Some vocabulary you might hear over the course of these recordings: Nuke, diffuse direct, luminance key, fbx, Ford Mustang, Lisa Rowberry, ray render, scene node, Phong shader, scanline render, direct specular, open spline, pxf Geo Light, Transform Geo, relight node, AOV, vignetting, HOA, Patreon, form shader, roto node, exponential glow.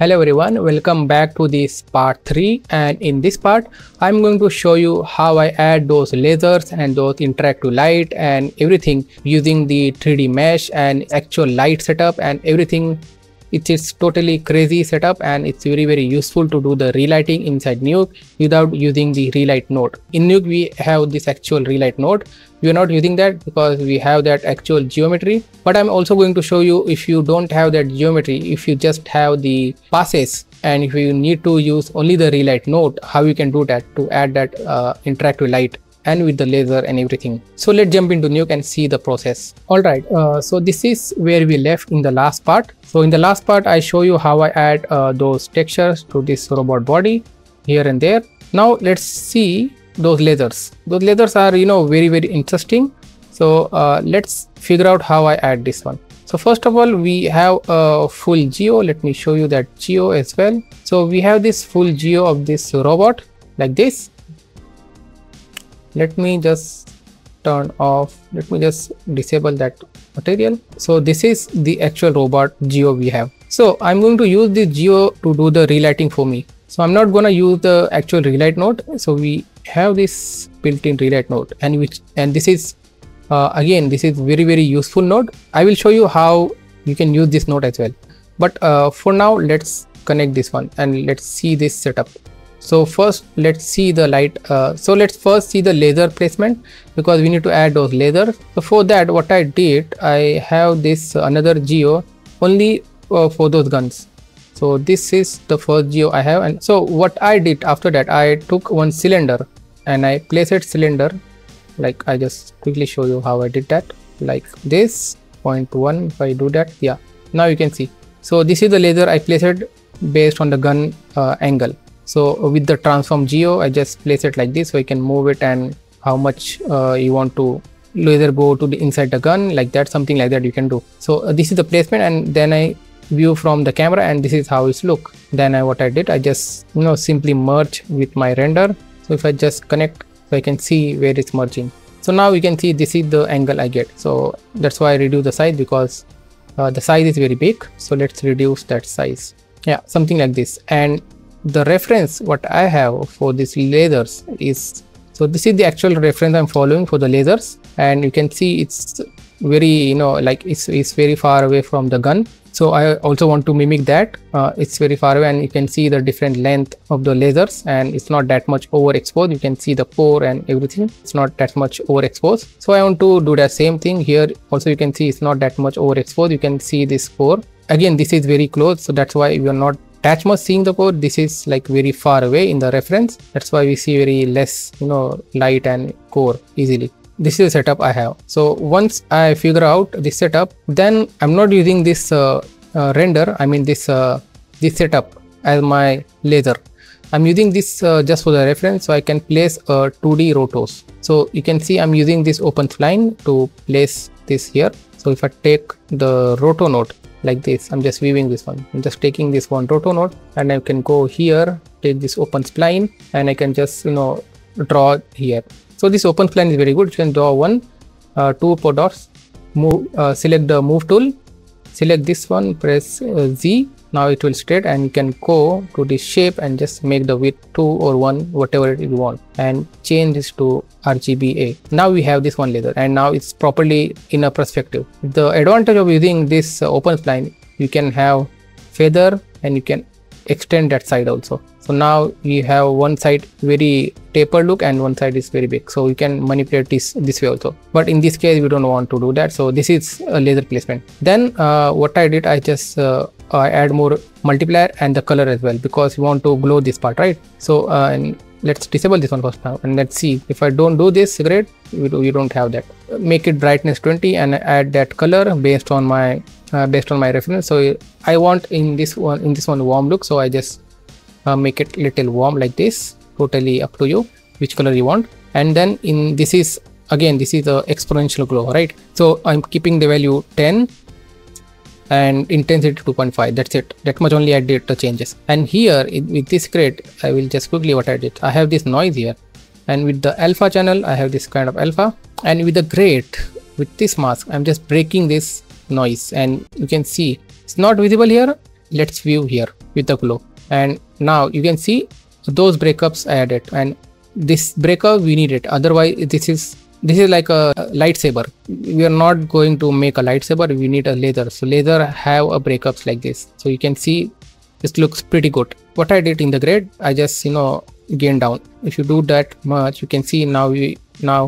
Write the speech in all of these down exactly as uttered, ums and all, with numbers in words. Hello everyone, welcome back to this part three, and in this part I'm going to show you how I add those lasers and those interactive light and everything using the three D mesh and actual light setup and everything. It is totally crazy setup and it's very very useful to do the relighting inside Nuke without using the relight node. In Nuke we have this actual relight node. We are not using that because we have that actual geometry, but I'm also going to show you if you don't have that geometry, if you just have the passes and if you need to use only the relight node, how you can do that to add that uh, interactive light and with the laser and everything. So let's jump into Nuke and see the process. Alright, uh, so this is where we left in the last part. So in the last part I show you how I add uh, those textures to this robot body here and there. Now let's see those lasers. Those lasers are, you know, very very interesting. So uh, let's figure out how I add this one. So first of all, we have a full geo. Let me show you that geo as well. So we have this full geo of this robot like this. Let me just turn off, let me just disable that material. So this is the actual robot geo we have. So I'm going to use this geo to do the relighting for me. So I'm not going to use the actual relight node. So we have this built-in relight node, and which and this is uh, again this is very very useful node. I will show you how you can use this node as well. But uh, for now let's connect this one and let's see this setup. So first let's see the light, uh, so let's first see the laser placement because we need to add those lasers. So for that what I did, I have this uh, another geo only uh, for those guns. So this is the first geo I have, and so what I did after that, I took one cylinder and I placed it cylinder like, I just quickly show you how I did that, like this zero point one. If I do that, yeah, now you can see. So this is the laser I placed based on the gun uh, angle. So with the transform geo, I just place it like this so you can move it and how much uh, you want to laser go to the inside the gun, like that, something like that you can do. So uh, this is the placement, and then I view from the camera and this is how it look. Then I what I did, I just, you know, simply merge with my render. So if I just connect, so I can see where it's merging. So now you can see this is the angle I get. So that's why I reduce the size because uh, the size is very big. So let's reduce that size. Yeah, something like this. And the reference what I have for these lasers is, so this is the actual reference I'm following for the lasers, and you can see it's very, you know, like it's, it's very far away from the gun. So I also want to mimic that. Uh, it's very far away, and you can see the different length of the lasers, and it's not that much overexposed. You can see the pore and everything. It's not that much overexposed. So I want to do the same thing here. Also you can see it's not that much overexposed. You can see this pore. Again, this is very close, so that's why we are not that much seeing the pore. This is like very far away in the reference. That's why we see very less, you know, light and core easily. This is the setup I have. So once I figure out this setup, then I'm not using this uh, uh, render, I mean this uh, this setup as my laser. I'm using this uh, just for the reference, so I can place uh, two D rotos. So you can see I'm using this open spline to place this here. So if I take the roto node like this, I'm just viewing this one, I'm just taking this one roto node, and I can go here, take this open spline, and I can just, you know, draw here. So this open spline is very good. You can draw one, uh, two port dots, move, uh, select the move tool, select this one, press uh, Z. Now it will straight, and you can go to this shape and just make the width two or one, whatever you want, and change this to R G B A. Now we have this one laser, and now it's properly in a perspective. The advantage of using this uh, open spline, you can have feather and you can extend that side also. So now we have one side very taper look and one side is very big, so you can manipulate this this way also, but in this case we don't want to do that. So this is a laser placement. Then uh, what I did, I just uh, I add more multiplier and the color as well, because we want to glow this part, right? So uh, and let's disable this one first now, and let's see if I don't do this. Great, we, do, we don't have that. Make it brightness twenty and add that color based on my uh, based on my reference. So I want in this one in this one warm look, so I just uh, make it little warm like this. Totally up to you which color you want. And then in this is again this is the exponential glow, right? So I'm keeping the value ten and intensity two point five. That's it, that much only I did the changes. And here it, with this grid, I will just quickly what I did, I have this noise here, and with the alpha channel I have this kind of alpha, and with the grid, with this mask, I'm just breaking this noise, and you can see it's not visible here. Let's view here. with the glow. And now you can see those breakups I added, and this breakup we need it, otherwise this is this is like a lightsaber. We are not going to make a lightsaber, we need a laser. So laser have a breakups like this. So you can see this looks pretty good. What I did in the grid, I just you know gain down. If you do that much, you can see now we now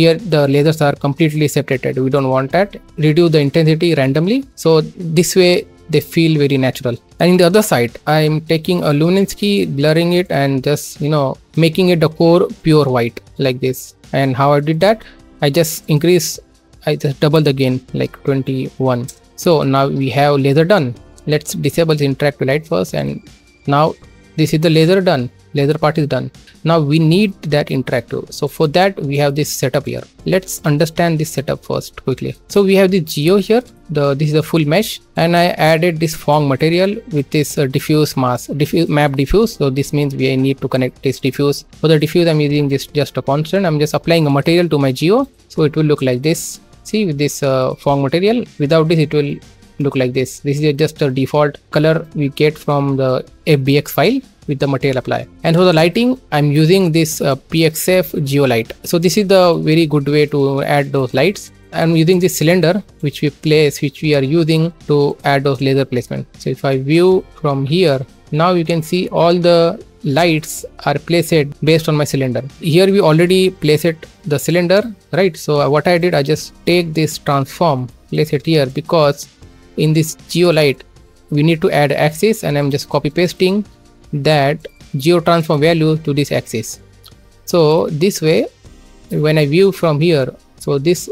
here the lasers are completely separated. We don't want that. Reduce the intensity randomly, so this way they feel very natural. And in the other side, I'm taking a luminance key, blurring it, and just you know making it a core pure white like this. And how I did that, I just increase, I just double the gain, like twenty-one. So now we have laser done. Let's disable the interactive light first, and now this is the laser done. Laser part is done. Now we need that interactive. So for that we have this setup here. Let's understand this setup first quickly. So we have the geo here. The this is a full mesh, and I added this Phong material with this uh, diffuse mask, diffuse map diffuse. So this means we need to connect this diffuse. For the diffuse, I'm using this just a constant. I'm just applying a material to my geo, so it will look like this. See, with this uh, Phong material, without this it will look like this. This is just a default color we get from the F B X file with the material apply. And for the lighting, I'm using this uh, P X F Geo Light. So this is the very good way to add those lights. I'm using this cylinder which we place, which we are using to add those laser placement. So if I view from here, now you can see all the lights are placed based on my cylinder. Here we already placed the cylinder, right? So what I did, I just take this transform, place it here, because in this geo light we need to add axis, and I'm just copy pasting that geo transform value to this axis. So this way, when I view from here, so this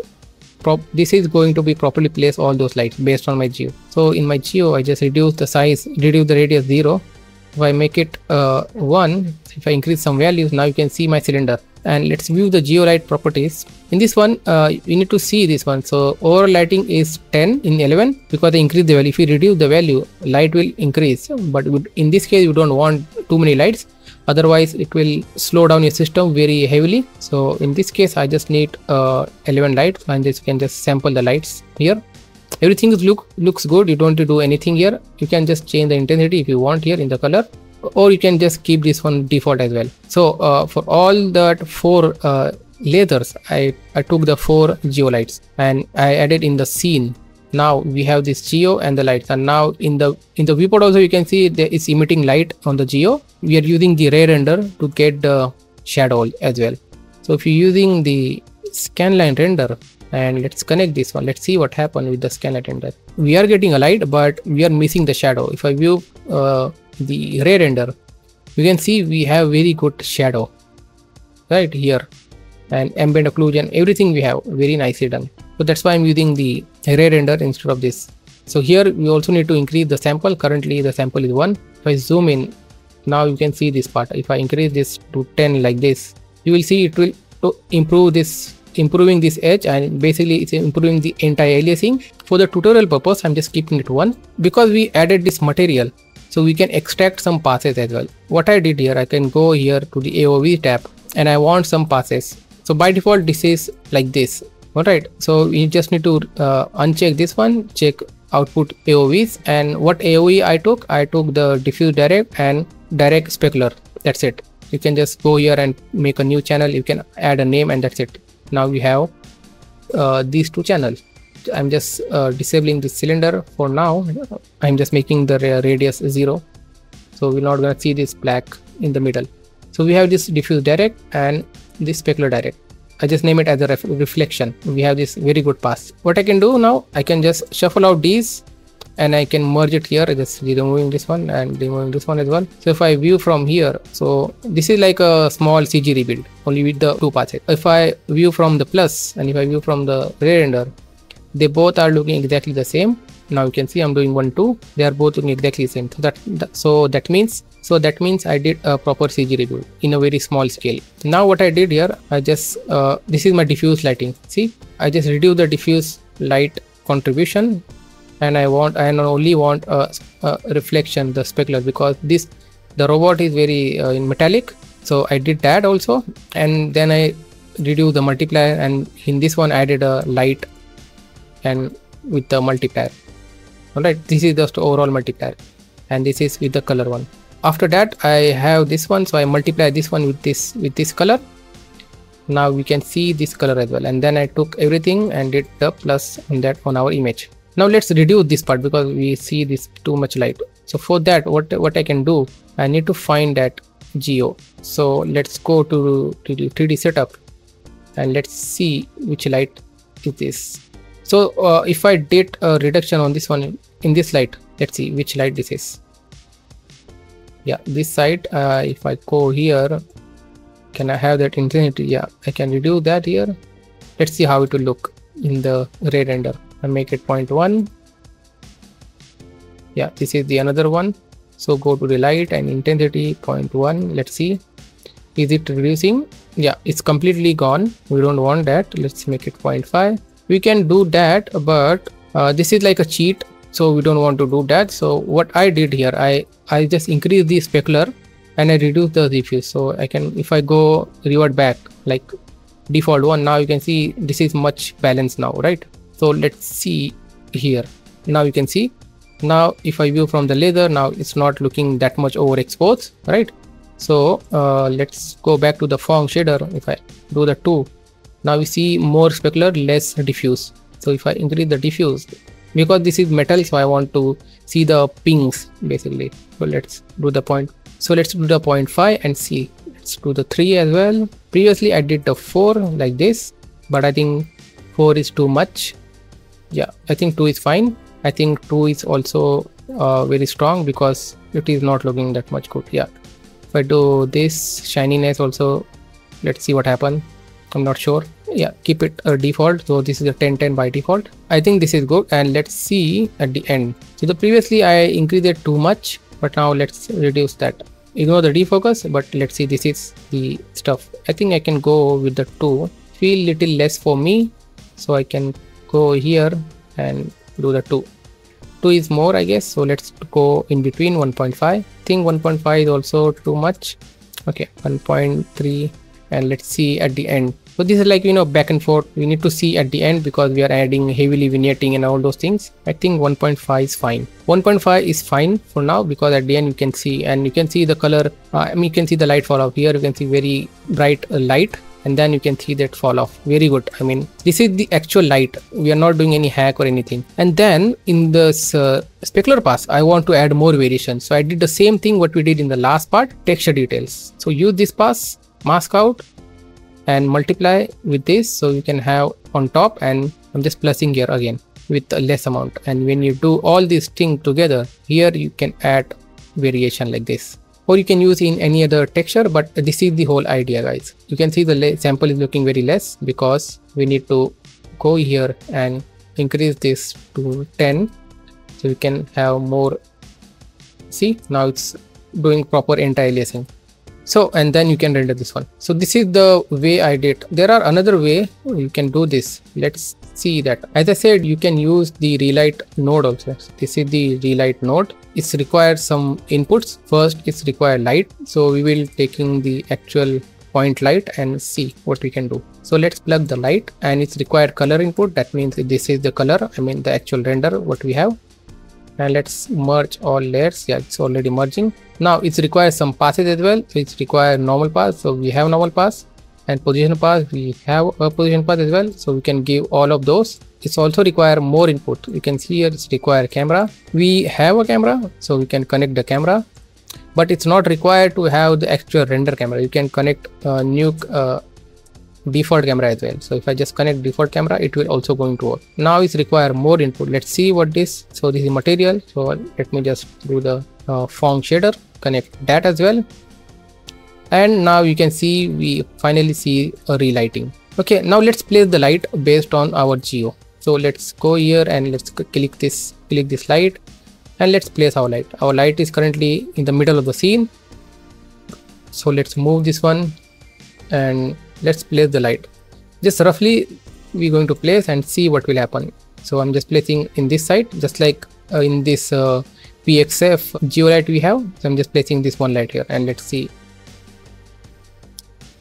prop this is going to be properly placed all those lights based on my geo. So in my geo, I just reduce the size, reduce the radius zero. If I make it uh, one, if I increase some values, now you can see my cylinder. And let's view the geolight properties. In this one, uh, you need to see this one. So overall lighting is ten in eleven, because I increase the value. If you reduce the value, light will increase, but in this case you don't want too many lights, otherwise it will slow down your system very heavily. So in this case I just need uh, eleven lights, and just can just sample the lights here. Everything is look looks good. You don't need to do anything here. You can just change the intensity if you want here in the color, or you can just keep this one default as well. So uh, for all that four uh, lasers, I, I took the four geo lights and I added in the scene. Now we have this geo and the lights, and now in the in the viewport also you can see there is emitting light on the geo. We are using the ray render to get the shadow as well. So if you're using the scanline render, and let's connect this one, let's see what happened with the scanline render. We are getting a light, but we are missing the shadow. If I view uh, the ray render, you can see we have very good shadow right here, and ambient occlusion, everything we have very nicely done. So that's why I'm using the ray render instead of this. So here we also need to increase the sample. Currently the sample is one. If I zoom in, now you can see this part. If I increase this to ten like this, you will see it will to improve this improving this edge, and basically it's improving the anti-aliasing. For the tutorial purpose, I'm just keeping it one, because we added this material, so we can extract some passes as well. What I did here, I can go here to the A O V tab, and I want some passes. So by default this is like this. Alright, so you just need to uh, uncheck this one, check output A O Vs. And what A O V I took, I took the diffuse direct and direct specular. That's it. You can just go here and make a new channel. You can add a name, and that's it. Now we have uh, these two channels. I'm just uh, disabling the cylinder for now. I'm just making the radius zero, so we're not gonna see this black in the middle. So we have this diffuse direct and this specular direct. I just name it as a ref reflection. We have this very good pass. What I can do now, I can just shuffle out these, and I can merge it here, just removing this one and removing this one as well. So if I view from here, so this is like a small C G rebuild only with the two passes. If I view from the plus, and if I view from the ray render, they both are looking exactly the same. Now you can see I'm doing one two, they are both looking exactly the same. So that, that so that means so that means I did a proper C G rebuild in a very small scale. Now what I did here, I just uh, this is my diffuse lighting. See, I just reduce the diffuse light contribution, and I want I only want a, a reflection, the specular, because this the robot is very uh, in metallic. So I did that also, and then I reduce the multiplier, and in this one I added a light and with the multiplier. All right, this is just overall multiplier. and this is with the color one. After that I have this one, so I multiply this one with this with this color. Now we can see this color as well, and then I took everything and did the plus on that on our image. Now let's reduce this part because we see this too much light. So for that, what what I can do, I need to find that geo. So let's go to three D setup and let's see which light it is. So uh, if I did a reduction on this one in this light, let's see which light this is. Yeah, this side, uh, if I go here, can I have that intensity? Yeah, I can reduce that here. Let's see how it will look in the ray render. I make it zero point one. Yeah, this is the another one. So go to relight and intensity zero point one. Let's see, is it reducing? Yeah, it's completely gone. We don't want that. Let's make it zero point five. We can do that, but uh, this is like a cheat, so we don't want to do that. So what I did here, I I just increase the specular and I reduce the diffuse. So I can, if I go revert back like default one, now you can see this is much balanced now, right? So let's see here. Now you can see, now if I view from the laser, now it's not looking that much overexposed, right? So uh, let's go back to the Phong shader. If I do the two, now we see more specular, less diffuse. So if I increase the diffuse, because this is metal, so I want to see the pings basically. So let's do the point. So let's do the zero point five and see. Let's do the three as well. Previously I did the four like this, but I think four is too much. Yeah, I think two is fine. I think two is also uh, very strong because it is not looking that much good. Yeah, if I do this shininess also, let's see what happens. I'm not sure. Yeah, keep it a default. So this is a ten ten by default. I think this is good, and let's see at the end. So the previously I increased it too much, but now let's reduce that. Ignore the defocus, but let's see, this is the stuff. I think I can go with the two. Feel little less for me, so I can go here and do the two. Two is more, I guess. So let's go in between one point five. I think one point five is also too much. Okay, one point three, and let's see at the end. So this is like, you know, back and forth. We need to see at the end because we are adding heavily vignetting and all those things. I think one point five is fine. one point five is fine for now because at the end you can see, and you can see the color. Uh, I mean, you can see the light fall off here. You can see very bright uh, light, and then you can see that fall off. Very good. I mean, this is the actual light. We are not doing any hack or anything. And then in this uh, specular pass, I want to add more variation. So I did the same thing what we did in the last part, texture details. So use this pass, mask out, and multiply with this, so you can have on top, and I'm just plusing here again with a less amount. And when you do all these things together here, you can add variation like this, or you can use in any other texture, but this is the whole idea, guys. You can see the sample is looking very less because we need to go here and increase this to ten, so you can have more. See, now it's doing proper anti-aliasing. So, and then you can render this one. So this is the way I did. There are another way you can do this. Let's see that. As I said, you can use the relight node also. This is the relight node. It requires some inputs. First, it's required light. So we will taking the actual point light and see what we can do. So let's plug the light, and it's required color input. That means this is the color. I mean the actual render what we have. And let's merge all layers. Yeah, it's already merging. Now it requires some passes as well. So it requires normal pass, so we have normal pass, and position pass, we have a position pass as well. So we can give all of those. It's also require more input. You can see here it's require camera. We have a camera, so we can connect the camera, but it's not required to have the actual render camera. You can connect uh, Nuke uh, default camera as well. So if I just connect default camera, it will also going to work. Now it's require more input. Let's see what this. So this is material, so let me just do the uh, Phong shader, connect that as well, and now you can see we finally see a relighting. Okay, now let's place the light based on our geo. So let's go here and let's click this click this light, and let's place our light. Our light is currently in the middle of the scene, so let's move this one and let's place the light. Just roughly we're going to place and see what will happen. So I'm just placing in this side, just like uh, in this uh, P X F Geo Light we have. So I'm just placing this one light here, and let's see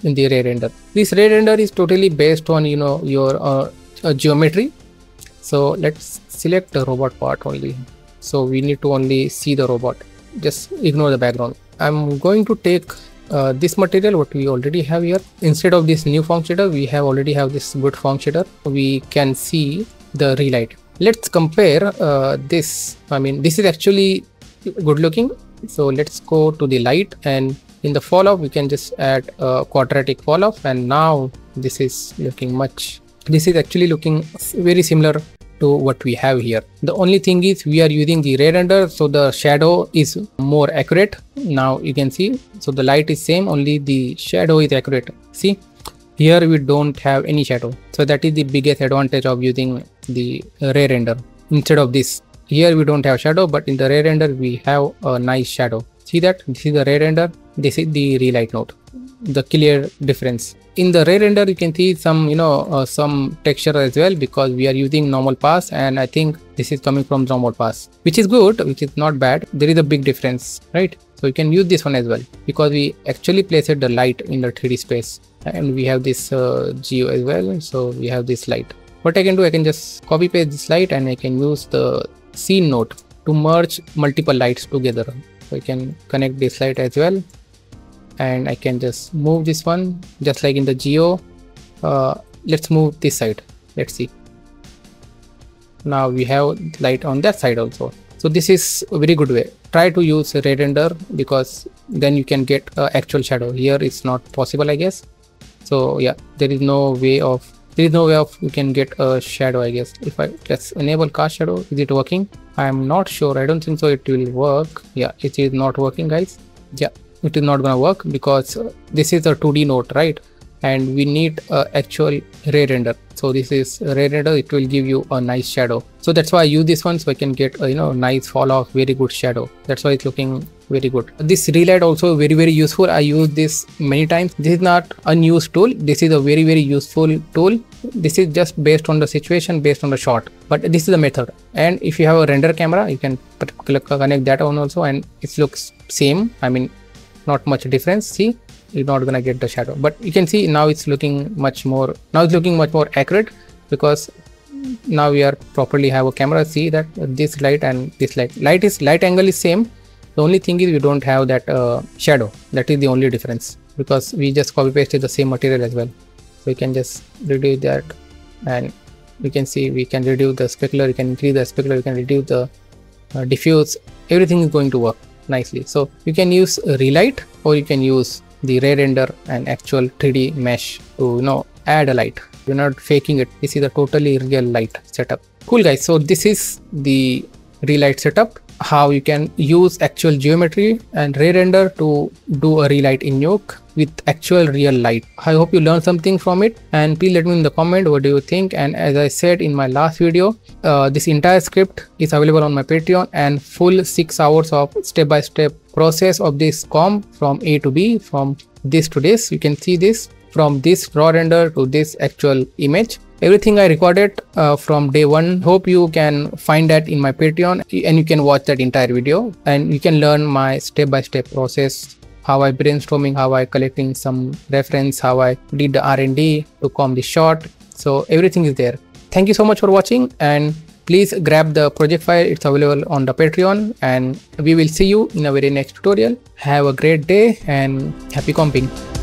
in the ray render. This ray render is totally based on, you know, your uh, uh, geometry. So let's select the robot part only. So we need to only see the robot. just ignore the background. I'm going to take uh, this material what we already have here. Instead of this new form shader, we have already have this good form shader. We can see the relight. Let's compare uh, this. I mean, this is actually good looking. So let's go to the light, and in the falloff we can just add a quadratic falloff, and now this is looking much. This is actually looking very similar to what we have here. The only thing is we are using the ray render, so the shadow is more accurate. Now you can see, so the light is same, only the shadow is accurate. See, here we don't have any shadow. So that is the biggest advantage of using the ray render instead of this. Here we don't have shadow, but in the ray render we have a nice shadow. See that? This is the ray render, this is the relight node. The clear difference. In the ray render you can see some, you know, uh, some texture as well, because we are using normal pass, and I think this is coming from normal pass, which is good, which is not bad. There is a big difference, right? So you can use this one as well, because we actually placed the light in the three D space, and we have this uh, geo as well. So we have this light. What I can do, I can just copy paste this light, and I can use the scene node to merge multiple lights together. So I can connect this light as well, and I can just move this one just like in the geo. Uh, let's move this side. Let's see. Now we have light on that side also. So this is a very good way. Try to use ray render, because then you can get uh, actual shadow. Here it's not possible, I guess. So yeah, there is no way of there is no way of you can get a shadow, I guess. If I let's enable cast shadow, is it working? I'm not sure. I don't think so. It will work. Yeah, it is not working, guys. Yeah. It is not going to work because this is a two D node, right? And we need uh, actual ray render. So this is ray render. It will give you a nice shadow. So that's why I use this one, so I can get a, you know, nice fall off, very good shadow. That's why it's looking very good. This relight also very, very useful. I use this many times. This is not unused tool. This is a very, very useful tool. This is just based on the situation, based on the shot, but this is the method. And if you have a render camera, you can connect that one also, and it looks same. I mean, not much difference. See, you're not gonna get the shadow, but you can see now it's looking much more now it's looking much more accurate, because now we are properly have a camera. See that this light and this light light is light angle is same. The only thing is we don't have that uh, shadow. That is the only difference, because we just copy pasted the same material as well. So we can just reduce that, and you can see we can reduce the specular, you can increase the specular, you can reduce the uh, diffuse. Everything is going to work nicely. So you can use relight, or you can use the ray render and actual three D mesh to, you know, add a light. You're not faking it. This is a totally real light setup. Cool, guys. So this is the relight setup, how you can use actual geometry and ray render to do a relight in Nuke with actual real light. I hope you learned something from it, and please let me in the comment what do you think. And as I said in my last video, uh, this entire script is available on my Patreon, and full six hours of step-by-step process of this comp from A to B, from this to this. You can see this from this raw render to this actual image. Everything I recorded uh, from day one. Hope you can find that in my Patreon, and you can watch that entire video, and you can learn my step-by-step process, how I brainstorming, how I collecting some reference, how I did the R and D to comb the shot. So everything is there. Thank you so much for watching, and please grab the project file. It's available on the Patreon, and we will see you in a very next tutorial. Have a great day and happy comping.